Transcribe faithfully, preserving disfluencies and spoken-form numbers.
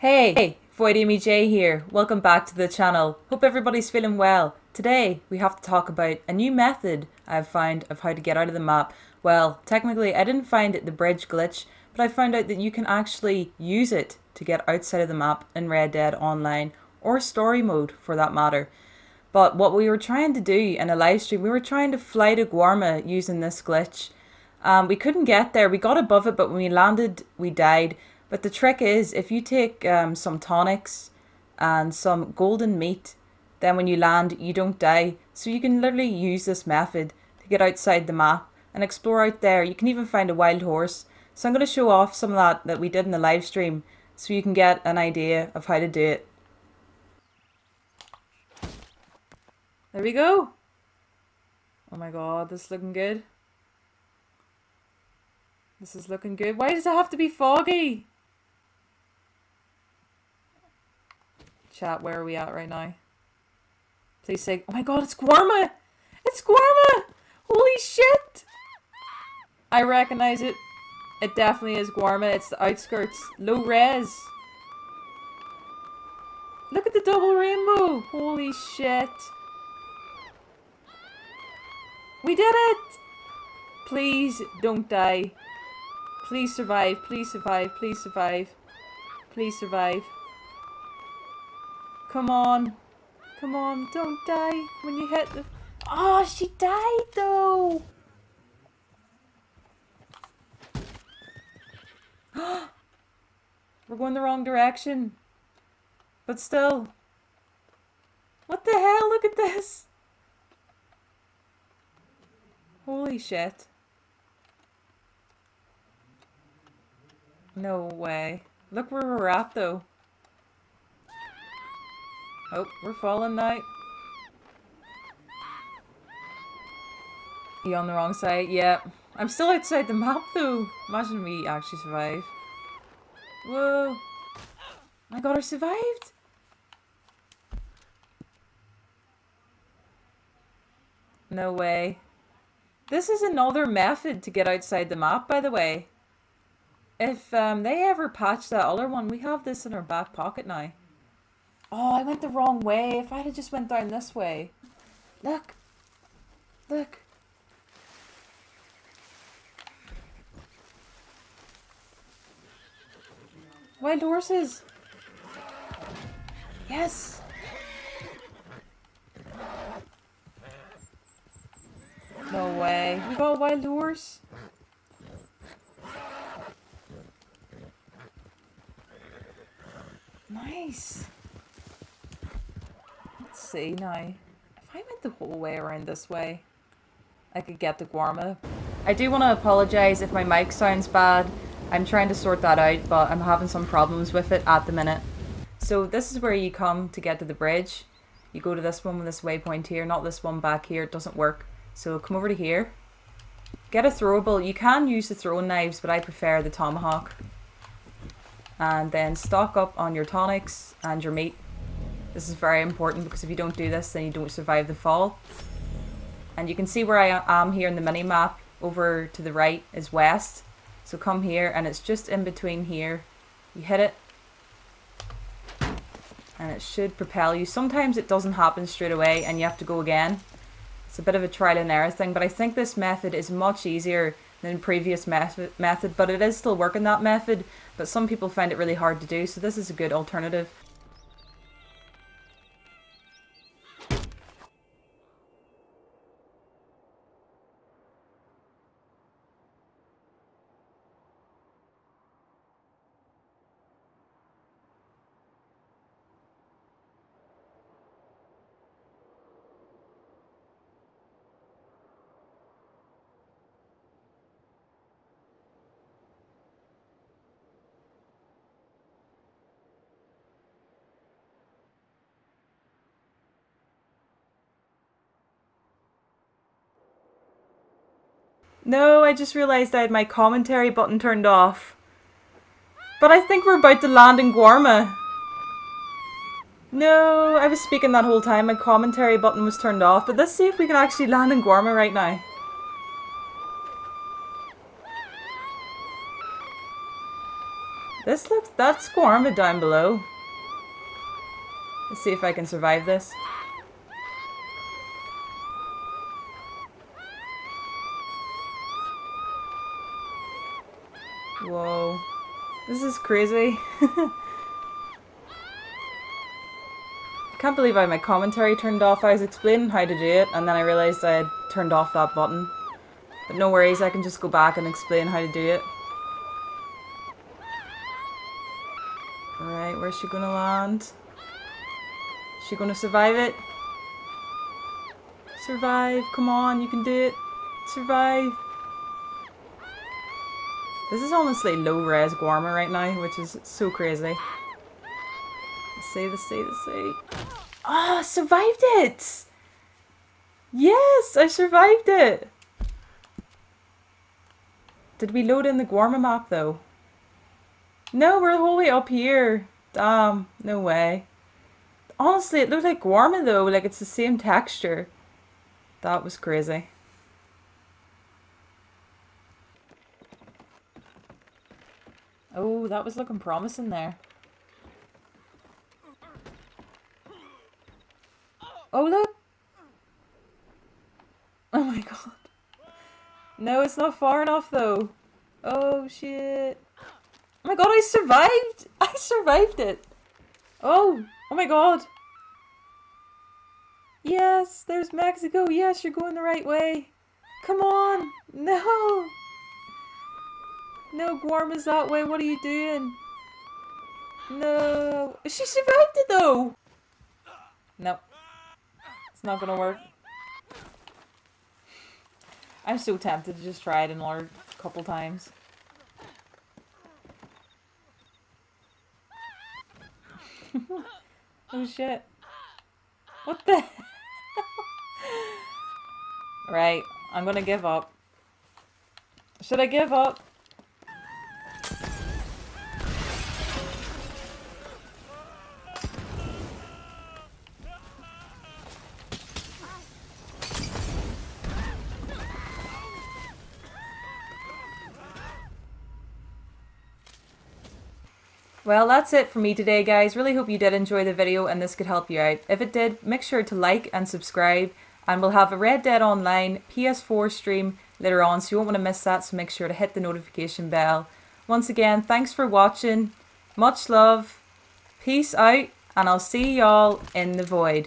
Hey, hey, VoidAmyJ here. Welcome back to the channel. Hope everybody's feeling well. Today we have to talk about a new method I've found of how to get out of the map. Well, technically I didn't find it the bridge glitch, but I found out that you can actually use it to get outside of the map in Red Dead Online or story mode for that matter. But what we were trying to do in a live stream, we were trying to fly to Guarma using this glitch. Um, we couldn't get there. We got above it, but when we landed we died. But the trick is, if you take um, some tonics and some golden meat, then when you land, you don't die. So you can literally use this method to get outside the map and explore out there. You can even find a wild horse. So I'm going to show off some of that that we did in the live stream so you can get an idea of how to do it. There we go. Oh my god, this is looking good. This is looking good. Why does it have to be foggy? Chat, where are we at right now? Please say, oh my god, it's Guarma! It's Guarma! Holy shit! I recognize it. It definitely is Guarma. It's the outskirts. Low res. Look at the double rainbow. Holy shit. We did it! Please don't die. Please survive. Please survive. Please survive. Please survive. Come on. Come on. Don't die when you hit the... Oh, she died though! We're going the wrong direction. But still. What the hell? Look at this! Holy shit. No way. Look where we're at though. Oh, we're falling now. You on the wrong side? Yeah. I'm still outside the map though. Imagine we actually survive. Whoa. My god, I survived. No way. This is another method to get outside the map, by the way. If um, they ever patch that other one, we have this in our back pocket now. Oh, I went the wrong way. If I had just went down this way. Look. Look. Wild horses. Yes. No way. We got a wild horse. Nice. Let's see now. If I went the whole way around this way, I could get to Guarma. I do want to apologise if my mic sounds bad. I'm trying to sort that out, but I'm having some problems with it at the minute. So this is where you come to get to the bridge. You go to this one with this waypoint here, not this one back here. It doesn't work. So come over to here. Get a throwable. You can use the throwing knives, but I prefer the tomahawk. And then stock up on your tonics and your meat. This is very important because if you don't do this, then you don't survive the fall. And you can see where I am here in the mini map. Over to the right is west. So come here and it's just in between here. You hit it. And it should propel you. Sometimes it doesn't happen straight away and you have to go again. It's a bit of a trial and error thing, but I think this method is much easier than previous method, method, but it is still working that method, but some people find it really hard to do, so this is a good alternative. No, I just realised I had my commentary button turned off. But I think we're about to land in Guarma. No, I was speaking that whole time. My commentary button was turned off. But let's see if we can actually land in Guarma right now. This looks... that's Guarma down below. Let's see if I can survive this. Whoa. This is crazy. I can't believe I had my commentary turned off. I was explaining how to do it and then I realised I had turned off that button. But no worries, I can just go back and explain how to do it. Right, where's she gonna land? Is she gonna survive it? Survive, come on, you can do it. Survive. This is honestly low-res Guarma right now, which is so crazy. Let's see, let's see, let's see. Oh, I survived it! Yes, I survived it! Did we load in the Guarma map though? No, we're the whole way up here. Damn, no way. Honestly, it looked like Guarma though, like it's the same texture. That was crazy. Oh, that was looking promising there. Oh look! Oh my god. No, it's not far enough though. Oh shit. Oh my god, I survived! I survived it! Oh! Oh my god! Yes! There's Mexico! Yes, you're going the right way! Come on! No! No, Guarma's that way, what are you doing? No! She survived it though! No. It's not gonna work. I'm so tempted to just try it another couple times. Oh shit. What the hell? Right, I'm gonna give up. Should I give up? Well, that's it for me today, guys. Really hope you did enjoy the video and this could help you out. If it did, make sure to like and subscribe, and we'll have a Red Dead Online P S four stream later on, so you won't want to miss that, so make sure to hit the notification bell. Once again, thanks for watching, much love, peace out, and I'll see y'all in the void.